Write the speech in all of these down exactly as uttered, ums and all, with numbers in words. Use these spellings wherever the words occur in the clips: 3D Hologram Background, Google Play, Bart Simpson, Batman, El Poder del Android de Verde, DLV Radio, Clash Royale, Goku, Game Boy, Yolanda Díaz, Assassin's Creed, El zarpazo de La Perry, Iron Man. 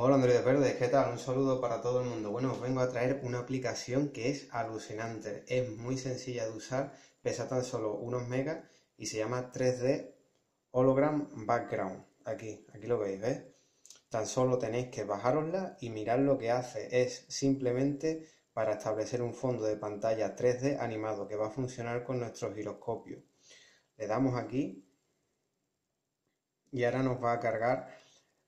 Hola Androides Verdes, ¿qué tal? Un saludo para todo el mundo. Bueno, os vengo a traer una aplicación que es alucinante. Es muy sencilla de usar, pesa tan solo unos megas y se llama tres D Hologram Background. Aquí, aquí lo veis, ¿ves? Tan solo tenéis que bajarosla y mirad lo que hace. Es simplemente para establecer un fondo de pantalla tres D animado que va a funcionar con nuestro giroscopio. Le damos aquí y ahora nos va a cargar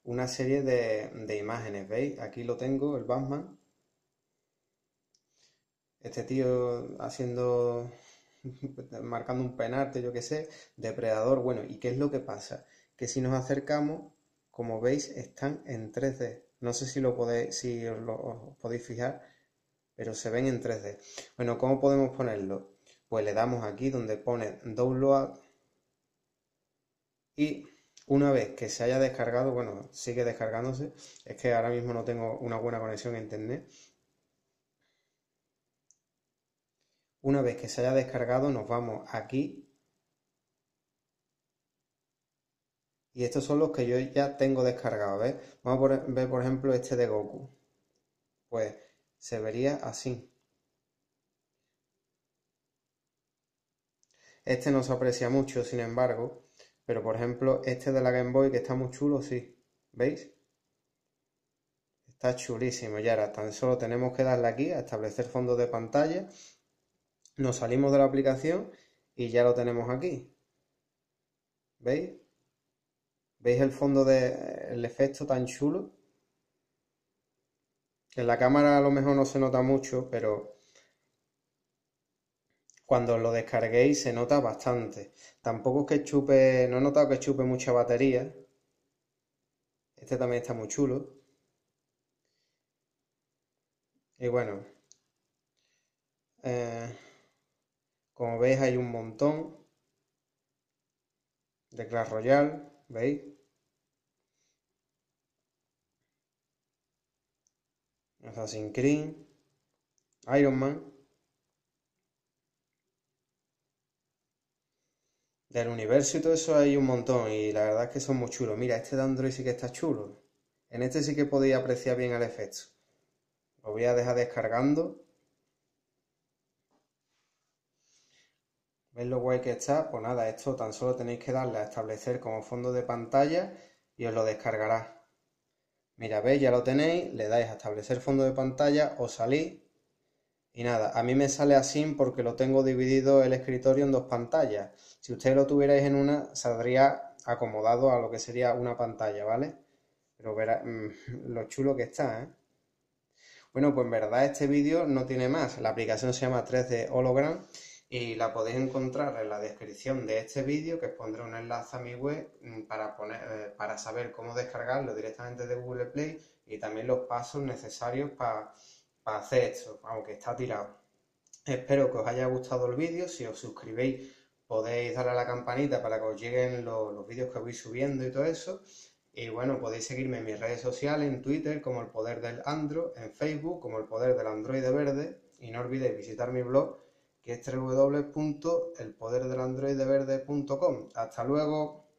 una serie de, de imágenes, ¿veis? Aquí lo tengo, el Batman. Este tío haciendo, marcando un penalti, yo qué sé, depredador. Bueno, ¿y qué es lo que pasa? Que si nos acercamos, como veis, están en tres D. No sé si, lo podéis, si os, lo, os podéis fijar, pero se ven en tres D. Bueno, ¿cómo podemos ponerlo? Pues le damos aquí donde pone Download y una vez que se haya descargado, bueno, sigue descargándose, es que ahora mismo no tengo una buena conexión a internet. Una vez que se haya descargado nos vamos aquí. Y estos son los que yo ya tengo descargados, ¿ves? Vamos a ver por ejemplo este de Goku. Pues se vería así. Este no se aprecia mucho, sin embargo. Pero por ejemplo, este de la Game Boy que está muy chulo, sí. ¿Veis? Está chulísimo. Y ahora tan solo tenemos que darle aquí a establecer fondo de pantalla. Nos salimos de la aplicación y ya lo tenemos aquí. ¿Veis? ¿Veis el fondo del efecto tan chulo? En la cámara a lo mejor no se nota mucho, pero cuando lo descarguéis se nota bastante. Tampoco es que chupe, no he notado que chupe mucha batería. Este también está muy chulo. Y bueno, eh, como veis hay un montón de Clash Royale, ¿veis? Assassin's Creed, Iron Man, del universo y todo eso hay un montón y la verdad es que son muy chulos. Mira, este de Android sí que está chulo. En este sí que podéis apreciar bien el efecto. Lo voy a dejar descargando. ¿Veis lo guay que está? Pues nada, esto tan solo tenéis que darle a establecer como fondo de pantalla y os lo descargará. Mira, veis, ya lo tenéis, le dais a establecer fondo de pantalla, os salís. Y nada, a mí me sale así porque lo tengo dividido el escritorio en dos pantallas. Si ustedes lo tuvierais en una, saldría acomodado a lo que sería una pantalla, ¿vale? Pero verá mmm, lo chulo que está, ¿eh? Bueno, pues en verdad este vídeo no tiene más. La aplicación se llama tres D Hologram y la podéis encontrar en la descripción de este vídeo, que os pondré un enlace a mi web para, poner, eh, para saber cómo descargarlo directamente de Google Play y también los pasos necesarios para para hacer esto, aunque está tirado. Espero que os haya gustado el vídeo. Si os suscribéis podéis darle a la campanita para que os lleguen los, los vídeos que voy subiendo y todo eso. Y bueno, podéis seguirme en mis redes sociales, en Twitter como El Poder del Android, en Facebook como El Poder del Android de Verde y no olvidéis visitar mi blog que es doble u doble u doble u punto el poder del android de verde punto com. Hasta luego.